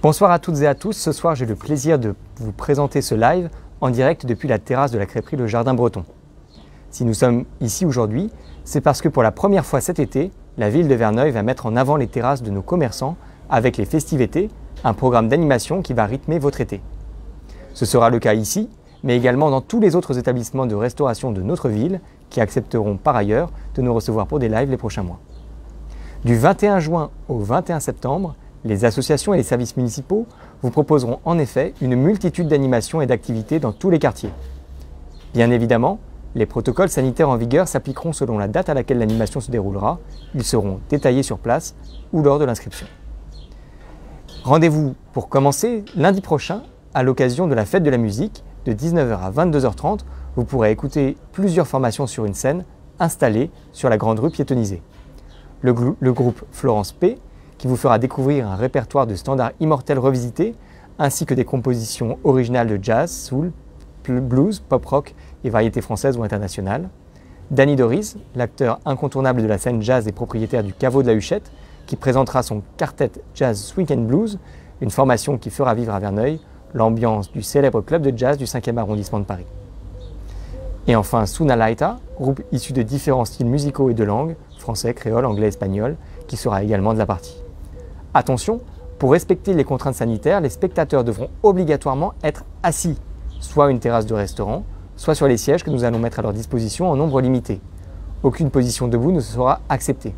Bonsoir à toutes et à tous, ce soir j'ai le plaisir de vous présenter ce live en direct depuis la terrasse de la crêperie Le Jardin Breton. Si nous sommes ici aujourd'hui, c'est parce que pour la première fois cet été, la ville de Verneuil va mettre en avant les terrasses de nos commerçants avec les Festiv'été, un programme d'animation qui va rythmer votre été. Ce sera le cas ici, mais également dans tous les autres établissements de restauration de notre ville qui accepteront par ailleurs de nous recevoir pour des lives les prochains mois. Du 21 juin au 21 septembre, les associations et les services municipaux vous proposeront en effet une multitude d'animations et d'activités dans tous les quartiers. Bien évidemment, les protocoles sanitaires en vigueur s'appliqueront selon la date à laquelle l'animation se déroulera. Ils seront détaillés sur place ou lors de l'inscription. Rendez-vous pour commencer lundi prochain à l'occasion de la fête de la musique de 19h à 22h30. Vous pourrez écouter plusieurs formations sur une scène installée sur la grande rue piétonnisée. Le groupe Florence P qui vous fera découvrir un répertoire de standards immortels revisités, ainsi que des compositions originales de jazz, soul, blues, pop-rock et variétés françaises ou internationales. Danny Doris, l'acteur incontournable de la scène jazz et propriétaire du caveau de la Huchette, qui présentera son Quartet Jazz Swing and Blues, une formation qui fera vivre à Verneuil l'ambiance du célèbre club de jazz du 5e arrondissement de Paris. Et enfin Suna Leita, groupe issu de différents styles musicaux et de langues, français, créole, anglais, espagnol, qui sera également de la partie. Attention, pour respecter les contraintes sanitaires, les spectateurs devront obligatoirement être assis, soit à une terrasse de restaurant, soit sur les sièges que nous allons mettre à leur disposition en nombre limité. Aucune position debout ne sera acceptée.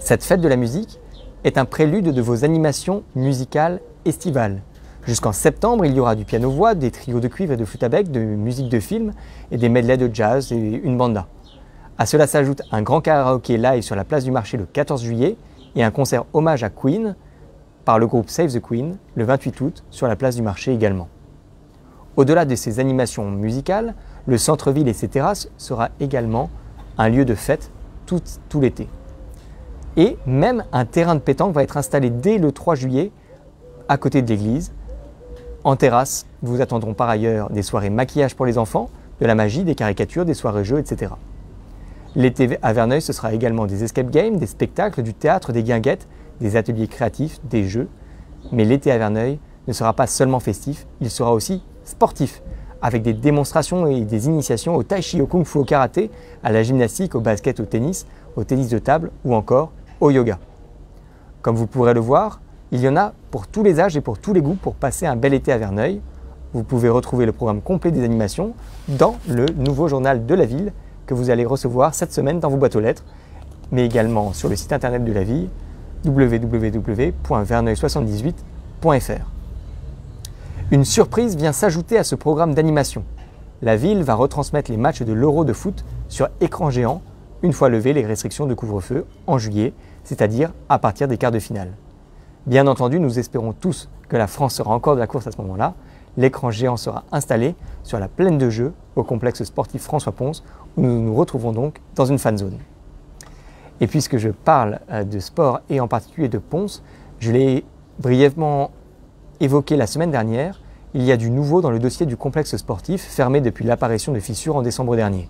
Cette fête de la musique est un prélude de vos animations musicales estivales. Jusqu'en septembre, il y aura du piano-voix, des trios de cuivre et de flûte à bec, de musique de film et des medleys de jazz et une banda. À cela s'ajoute un grand karaoké live sur la place du marché le 14 juillet, et un concert hommage à Queen par le groupe Save the Queen le 28 août sur la place du marché également. Au-delà de ces animations musicales, le centre-ville et ses terrasses sera également un lieu de fête tout l'été. Et même un terrain de pétanque va être installé dès le 3 juillet à côté de l'église. En terrasse, vous attendront par ailleurs des soirées maquillage pour les enfants, de la magie, des caricatures, des soirées jeux, etc. L'été à Verneuil, ce sera également des escape games, des spectacles, du théâtre, des guinguettes, des ateliers créatifs, des jeux. Mais l'été à Verneuil ne sera pas seulement festif, il sera aussi sportif, avec des démonstrations et des initiations au tai chi, au kung fu, au karaté, à la gymnastique, au basket, au tennis de table ou encore au yoga. Comme vous pourrez le voir, il y en a pour tous les âges et pour tous les goûts pour passer un bel été à Verneuil. Vous pouvez retrouver le programme complet des animations dans le nouveau journal de la ville, que vous allez recevoir cette semaine dans vos boîtes aux lettres, mais également sur le site internet de la ville www.verneuil78.fr. Une surprise vient s'ajouter à ce programme d'animation. La ville va retransmettre les matchs de l'Euro de foot sur écran géant une fois levées les restrictions de couvre-feu en juillet, c'est-à-dire à partir des quarts de finale. Bien entendu, nous espérons tous que la France sera encore de la course à ce moment-là. L'écran géant sera installé sur la plaine de jeu au complexe sportif François-Pons, où nous nous retrouvons donc dans une fan zone. Et puisque je parle de sport et en particulier de Pons, je l'ai brièvement évoqué la semaine dernière, il y a du nouveau dans le dossier du complexe sportif fermé depuis l'apparition de fissures en décembre dernier.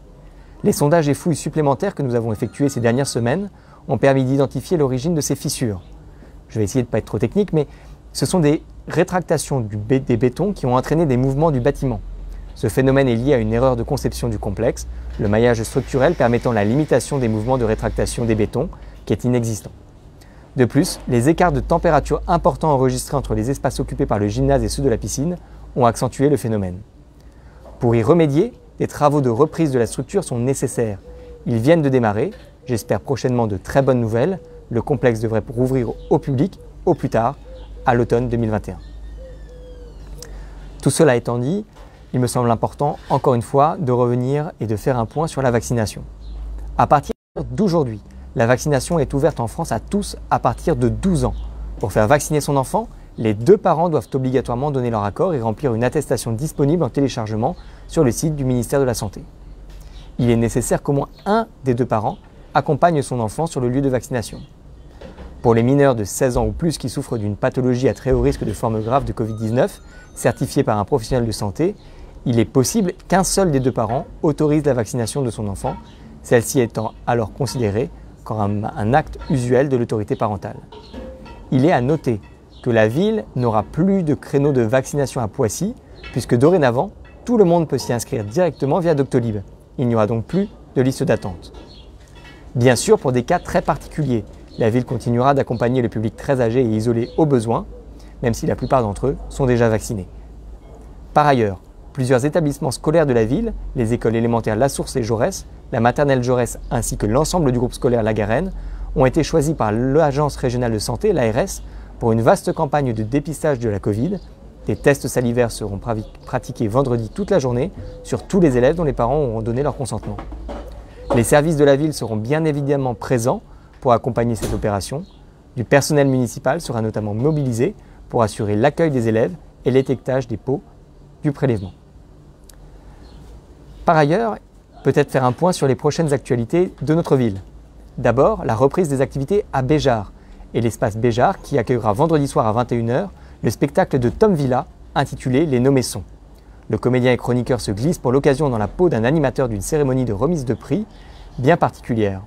Les sondages et fouilles supplémentaires que nous avons effectués ces dernières semaines ont permis d'identifier l'origine de ces fissures. Je vais essayer de ne pas être trop technique, mais ce sont des rétractations des bétons qui ont entraîné des mouvements du bâtiment. Ce phénomène est lié à une erreur de conception du complexe, le maillage structurel permettant la limitation des mouvements de rétractation des bétons, qui est inexistant. De plus, les écarts de température importants enregistrés entre les espaces occupés par le gymnase et ceux de la piscine ont accentué le phénomène. Pour y remédier, des travaux de reprise de la structure sont nécessaires. Ils viennent de démarrer, j'espère prochainement de très bonnes nouvelles, le complexe devrait rouvrir au public au plus tard, à l'automne 2021. Tout cela étant dit, il me semble important, encore une fois, de revenir et de faire un point sur la vaccination. À partir d'aujourd'hui, la vaccination est ouverte en France à tous à partir de 12 ans. Pour faire vacciner son enfant, les deux parents doivent obligatoirement donner leur accord et remplir une attestation disponible en téléchargement sur le site du ministère de la Santé. Il est nécessaire qu'au moins un des deux parents accompagne son enfant sur le lieu de vaccination. Pour les mineurs de 16 ans ou plus qui souffrent d'une pathologie à très haut risque de forme grave de Covid-19, certifiée par un professionnel de santé, il est possible qu'un seul des deux parents autorise la vaccination de son enfant, celle-ci étant alors considérée comme un acte usuel de l'autorité parentale. Il est à noter que la ville n'aura plus de créneaux de vaccination à Poissy, puisque dorénavant, tout le monde peut s'y inscrire directement via Doctolib. Il n'y aura donc plus de liste d'attente. Bien sûr, pour des cas très particuliers, la ville continuera d'accompagner le public très âgé et isolé au besoin, même si la plupart d'entre eux sont déjà vaccinés. Par ailleurs, plusieurs établissements scolaires de la ville, les écoles élémentaires La Source et Jaurès, la maternelle Jaurès ainsi que l'ensemble du groupe scolaire La Garenne, ont été choisis par l'Agence régionale de santé, l'ARS, pour une vaste campagne de dépistage de la Covid. Des tests salivaires seront pratiqués vendredi toute la journée sur tous les élèves dont les parents auront donné leur consentement. Les services de la ville seront bien évidemment présents pour accompagner cette opération. Du personnel municipal sera notamment mobilisé pour assurer l'accueil des élèves et l'étiquetage des pots du prélèvement. Par ailleurs, peut-être faire un point sur les prochaines actualités de notre ville. D'abord, la reprise des activités à Béjart et l'espace Béjart qui accueillera vendredi soir à 21 h le spectacle de Tom Villa intitulé « Les nommés sons ». Le comédien et chroniqueur se glisse pour l'occasion dans la peau d'un animateur d'une cérémonie de remise de prix bien particulière.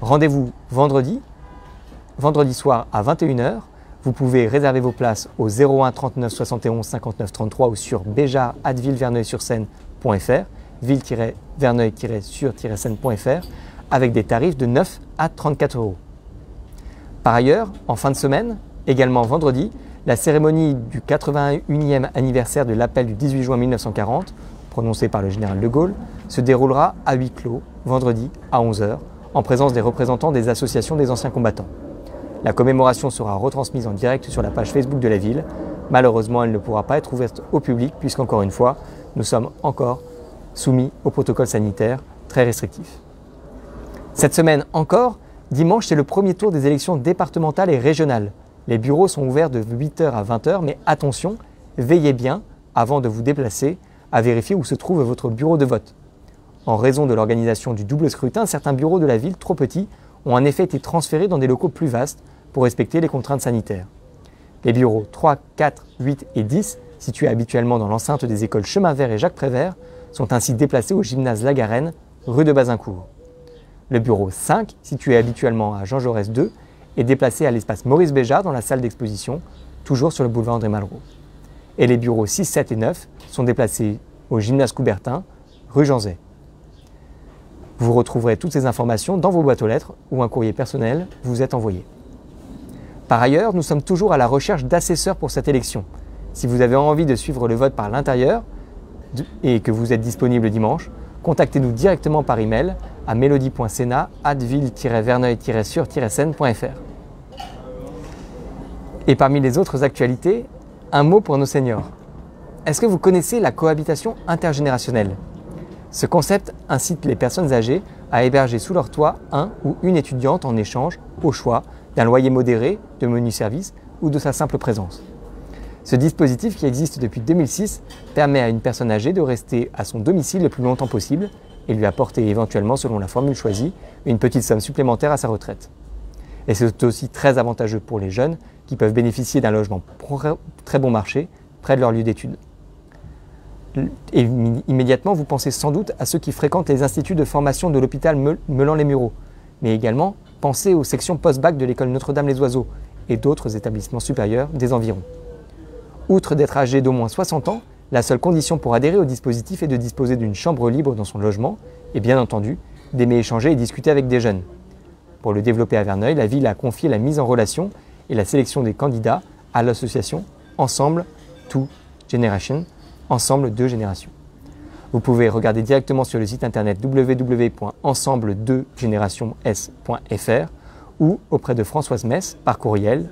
Rendez-vous vendredi soir à 21 h. Vous pouvez réserver vos places au 01 39 71 59 33 ou sur béjart@villeverneuil-sur-seine.fr, ville-verneuil-sur-seine.fr, avec des tarifs de 9 à 34 €. Par ailleurs, en fin de semaine, également vendredi, la cérémonie du 81e anniversaire de l'appel du 18 juin 1940, prononcé par le général de Gaulle, se déroulera à huis clos, vendredi à 11 h, en présence des représentants des associations des anciens combattants. La commémoration sera retransmise en direct sur la page Facebook de la ville. Malheureusement, elle ne pourra pas être ouverte au public, puisqu'encore une fois, nous sommes encore soumis au protocole sanitaire très restrictif. Cette semaine encore, dimanche, c'est le premier tour des élections départementales et régionales. Les bureaux sont ouverts de 8 h à 20 h, mais attention, veillez bien, avant de vous déplacer, à vérifier où se trouve votre bureau de vote. En raison de l'organisation du double scrutin, certains bureaux de la ville, trop petits, ont en effet été transférés dans des locaux plus vastes pour respecter les contraintes sanitaires. Les bureaux 3, 4, 8 et 10, situés habituellement dans l'enceinte des écoles Chemin Vert et Jacques Prévert, sont ainsi déplacés au gymnase La Garenne, rue de Bazincourt. Le bureau 5, situé habituellement à Jean Jaurès 2, est déplacé à l'espace Maurice Béjart dans la salle d'exposition, toujours sur le boulevard André Malraux. Et les bureaux 6, 7 et 9 sont déplacés au gymnase Coubertin, rue Jean Zay. Vous retrouverez toutes ces informations dans vos boîtes aux lettres ou un courrier personnel vous est envoyé. Par ailleurs, nous sommes toujours à la recherche d'assesseurs pour cette élection. Si vous avez envie de suivre le vote par l'intérieur et que vous êtes disponible dimanche, contactez-nous directement par email à mélodie.senat@ville-verneuil-sur-seine.fr. Et parmi les autres actualités, un mot pour nos seniors. Est-ce que vous connaissez la cohabitation intergénérationnelle? Ce concept incite les personnes âgées à héberger sous leur toit un ou une étudiante en échange, au choix, d'un loyer modéré, de menus services ou de sa simple présence. Ce dispositif, qui existe depuis 2006, permet à une personne âgée de rester à son domicile le plus longtemps possible et lui apporter éventuellement, selon la formule choisie, une petite somme supplémentaire à sa retraite. Et c'est aussi très avantageux pour les jeunes qui peuvent bénéficier d'un logement très bon marché près de leur lieu d'études. Et immédiatement, vous pensez sans doute à ceux qui fréquentent les instituts de formation de l'hôpital Meulan-les-Mureaux, mais également pensez aux sections post-bac de l'école Notre-Dame-les-Oiseaux et d'autres établissements supérieurs des environs. Outre d'être âgé d'au moins 60 ans, la seule condition pour adhérer au dispositif est de disposer d'une chambre libre dans son logement et bien entendu d'aimer échanger et discuter avec des jeunes. Pour le développer à Verneuil, la ville a confié la mise en relation et la sélection des candidats à l'association Ensemble2Générations. Vous pouvez regarder directement sur le site internet www.ensemble2générations.fr ou auprès de Françoise Metz par courriel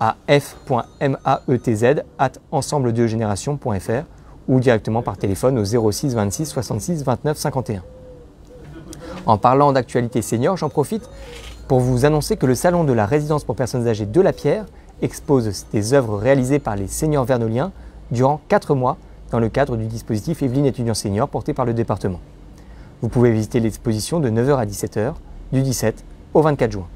à f.maetz@ensemble2générations.fr ou directement par téléphone au 06 26 66 29 51. En parlant d'actualité senior, j'en profite pour vous annoncer que le salon de la résidence pour personnes âgées de La Pierre expose des œuvres réalisées par les seniors verneuiliens durant 4 mois dans le cadre du dispositif Evelyne étudiant senior porté par le département. Vous pouvez visiter l'exposition de 9 h à 17 h du 17 au 24 juin.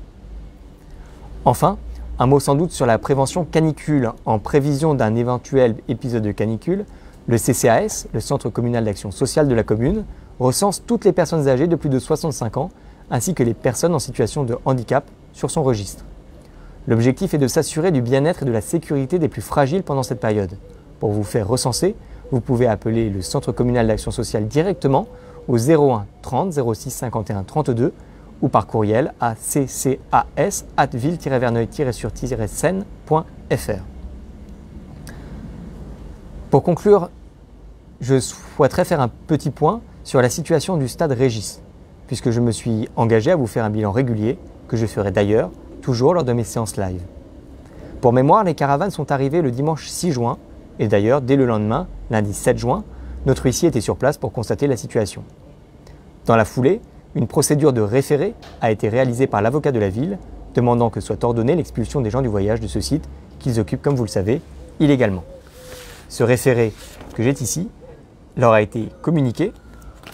Enfin, un mot sans doute sur la prévention canicule. En prévision d'un éventuel épisode de canicule, le CCAS, le Centre communal d'action sociale de la commune, recense toutes les personnes âgées de plus de 65 ans ainsi que les personnes en situation de handicap sur son registre. L'objectif est de s'assurer du bien-être et de la sécurité des plus fragiles pendant cette période. Pour vous faire recenser, vous pouvez appeler le Centre communal d'action sociale directement au 01 30 06 51 32 ou par courriel à ccas@ville-verneuil-sur-seine.fr. Pour conclure, je souhaiterais faire un petit point sur la situation du stade Régis, puisque je me suis engagé à vous faire un bilan régulier, que je ferai d'ailleurs toujours lors de mes séances live. Pour mémoire, les caravanes sont arrivées le dimanche 6 juin, et d'ailleurs, dès le lendemain, lundi 7 juin, notre huissier était sur place pour constater la situation. Dans la foulée, une procédure de référé a été réalisée par l'avocat de la ville, demandant que soit ordonnée l'expulsion des gens du voyage de ce site qu'ils occupent, comme vous le savez, illégalement. Ce référé que j'ai ici leur a été communiqué.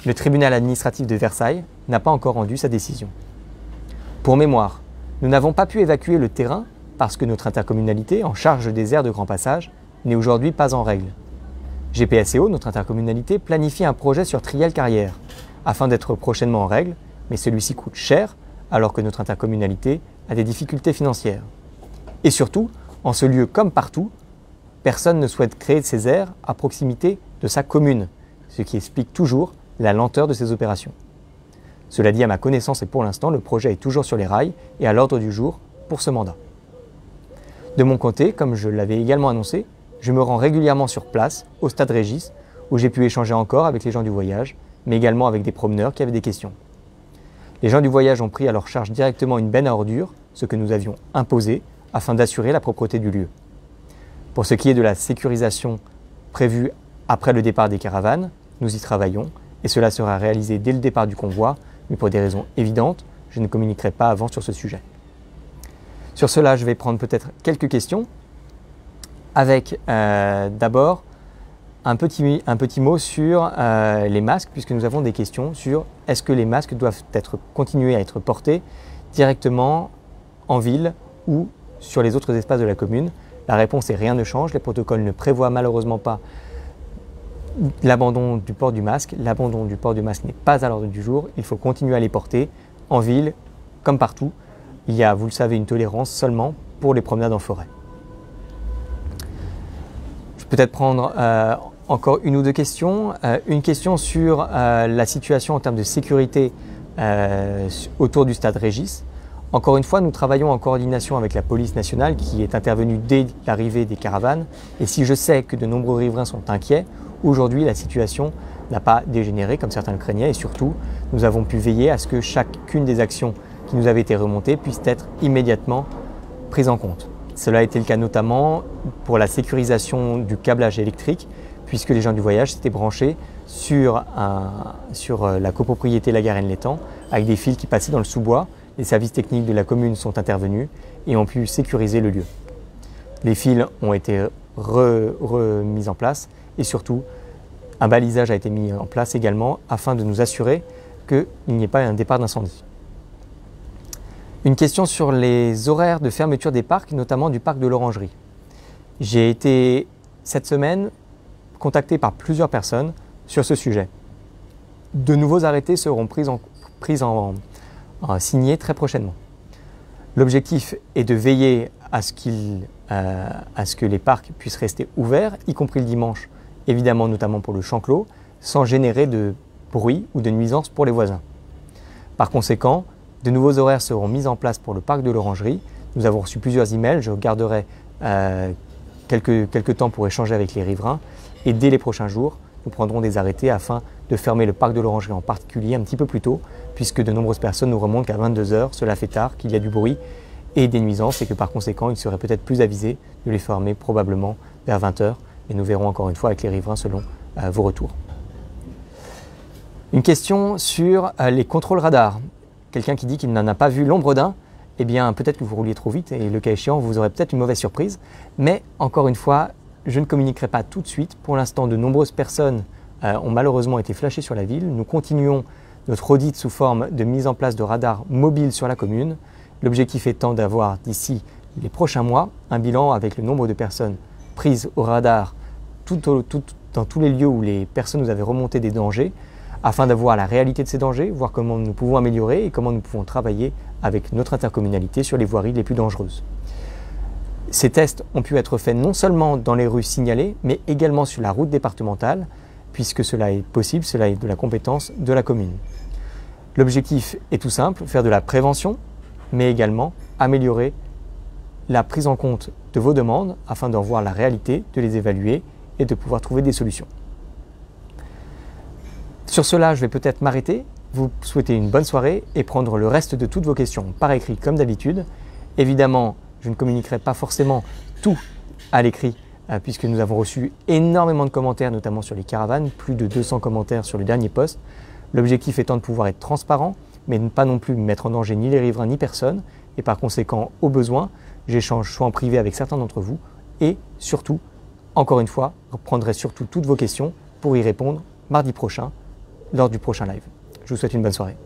Le tribunal administratif de Versailles n'a pas encore rendu sa décision. Pour mémoire, nous n'avons pas pu évacuer le terrain parce que notre intercommunalité, en charge des aires de grand passage, n'est aujourd'hui pas en règle. GPSEO, notre intercommunalité, planifie un projet sur Triel-Carrière afin d'être prochainement en règle, mais celui-ci coûte cher alors que notre intercommunalité a des difficultés financières. Et surtout, en ce lieu comme partout, personne ne souhaite créer de ces aires à proximité de sa commune, ce qui explique toujours la lenteur de ces opérations. Cela dit, à ma connaissance et pour l'instant, le projet est toujours sur les rails et à l'ordre du jour pour ce mandat. De mon côté, comme je l'avais également annoncé, je me rends régulièrement sur place, au stade Régis, où j'ai pu échanger encore avec les gens du voyage, mais également avec des promeneurs qui avaient des questions. Les gens du voyage ont pris à leur charge directement une benne à ordures, ce que nous avions imposé, afin d'assurer la propreté du lieu. Pour ce qui est de la sécurisation prévue après le départ des caravanes, nous y travaillons, et cela sera réalisé dès le départ du convoi, mais pour des raisons évidentes, je ne communiquerai pas avant sur ce sujet. Sur cela, je vais prendre peut-être quelques questions, avec d'abord un petit mot sur les masques, puisque nous avons des questions sur est-ce que les masques doivent continuer à être portés directement en ville ou sur les autres espaces de la commune. La réponse est rien ne change, les protocoles ne prévoient malheureusement pas l'abandon du port du masque. L'abandon du port du masque n'est pas à l'ordre du jour, il faut continuer à les porter en ville comme partout. Il y a, vous le savez, une tolérance seulement pour les promenades en forêt. Je peux peut-être prendre encore une ou deux questions. Une question sur la situation en termes de sécurité autour du stade Régis. Encore une fois, nous travaillons en coordination avec la police nationale qui est intervenue dès l'arrivée des caravanes. Et si je sais que de nombreux riverains sont inquiets, aujourd'hui la situation n'a pas dégénéré comme certains le craignaient. Et surtout, nous avons pu veiller à ce que chacune des actions qui nous avaient été remontées puisse être immédiatement prise en compte. Cela a été le cas notamment pour la sécurisation du câblage électrique, puisque les gens du voyage s'étaient branchés sur la copropriété La Garenne-Létang avec des fils qui passaient dans le sous-bois. Les services techniques de la commune sont intervenus et ont pu sécuriser le lieu. Les fils ont été remis en place et surtout un balisage a été mis en place également afin de nous assurer qu'il n'y ait pas un départ d'incendie. Une question sur les horaires de fermeture des parcs, notamment du parc de l'Orangerie. J'ai été cette semaine contacté par plusieurs personnes sur ce sujet. De nouveaux arrêtés seront signés très prochainement. L'objectif est de veiller à ce que les parcs puissent rester ouverts, y compris le dimanche, évidemment notamment pour le champ clos, sans générer de bruit ou de nuisance pour les voisins. Par conséquent, de nouveaux horaires seront mis en place pour le parc de l'Orangerie. Nous avons reçu plusieurs emails, je garderai quelques temps pour échanger avec les riverains et dès les prochains jours, nous prendrons des arrêtés afin de fermer le parc de l'Orangerie en particulier un petit peu plus tôt, puisque de nombreuses personnes nous remontent qu'à 22 h, cela fait tard, qu'il y a du bruit et des nuisances et que par conséquent, il serait peut-être plus avisé de les fermer probablement vers 20 h et nous verrons encore une fois avec les riverains selon vos retours. Une question sur les contrôles radars. Quelqu'un qui dit qu'il n'en a pas vu l'ombre d'un, eh bien peut-être que vous rouliez trop vite et le cas échéant, vous aurez peut-être une mauvaise surprise. Mais encore une fois, je ne communiquerai pas tout de suite. Pour l'instant, de nombreuses personnes ont malheureusement été flashées sur la ville. Nous continuons notre audit sous forme de mise en place de radars mobiles sur la commune. L'objectif étant d'avoir d'ici les prochains mois un bilan avec le nombre de personnes prises au radar dans tous les lieux où les personnes nous avaient remonté des dangers, afin d'avoir la réalité de ces dangers, voir comment nous pouvons améliorer et comment nous pouvons travailler avec notre intercommunalité sur les voiries les plus dangereuses. Ces tests ont pu être faits non seulement dans les rues signalées, mais également sur la route départementale, puisque cela est possible, cela est de la compétence de la commune. L'objectif est tout simple, faire de la prévention, mais également améliorer la prise en compte de vos demandes afin d'en voir la réalité, de les évaluer et de pouvoir trouver des solutions. Sur cela, je vais peut-être m'arrêter, vous souhaiter une bonne soirée et prendre le reste de toutes vos questions par écrit comme d'habitude. Évidemment, je ne communiquerai pas forcément tout à l'écrit puisque nous avons reçu énormément de commentaires, notamment sur les caravanes, plus de 200 commentaires sur le dernier post. L'objectif étant de pouvoir être transparent, mais ne pas non plus mettre en danger ni les riverains ni personne, et par conséquent, au besoin, j'échange soit en privé avec certains d'entre vous, et surtout, encore une fois, reprendrai surtout toutes vos questions pour y répondre mardi prochain, lors du prochain live. Je vous souhaite une bonne soirée.